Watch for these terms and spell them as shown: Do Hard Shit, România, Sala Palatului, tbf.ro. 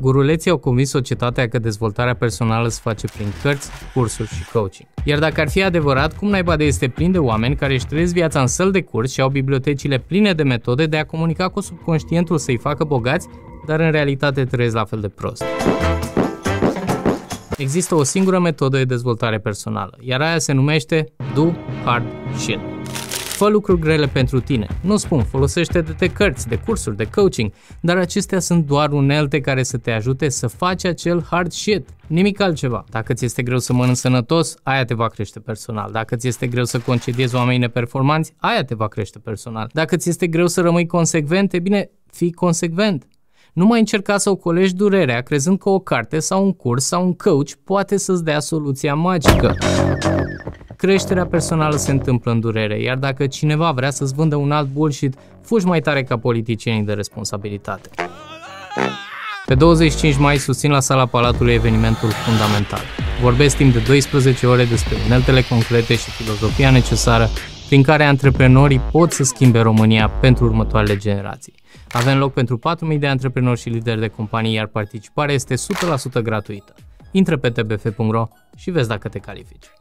Guruleții au convins societatea că dezvoltarea personală se face prin cărți, cursuri și coaching. Iar dacă ar fi adevărat, cum naiba de este plin de oameni care își trăiesc viața în săli de curs și au bibliotecile pline de metode de a comunica cu subconștientul să-i facă bogați, dar în realitate trăiesc la fel de prost. Există o singură metodă de dezvoltare personală, iar aia se numește Do Hard Shit. Fă lucruri grele pentru tine. Nu spun, folosește-te de cărți, de cursuri, de coaching, dar acestea sunt doar unelte care să te ajute să faci acel hard shit. Nimic altceva. Dacă ți este greu să mănânci sănătos, aia te va crește personal. Dacă ți este greu să concediezi oamenii neperformanți, aia te va crește personal. Dacă ți este greu să rămâi consecvent, e bine, fii consecvent. Nu mai încerca să ocolești durerea, crezând că o carte sau un curs sau un coach poate să-ți dea soluția magică. Creșterea personală se întâmplă în durere, iar dacă cineva vrea să-ți vândă un alt bullshit, fugi mai tare ca politicienii de responsabilitate. Pe 25 mai susțin la Sala Palatului evenimentul Fundamental. Vorbesc timp de 12 ore despre uneltele concrete și filozofia necesară prin care antreprenorii pot să schimbe România pentru următoarele generații. Avem loc pentru 4.000 de antreprenori și lideri de companii, iar participarea este 100% gratuită. Intră pe tbf.ro și vezi dacă te califici.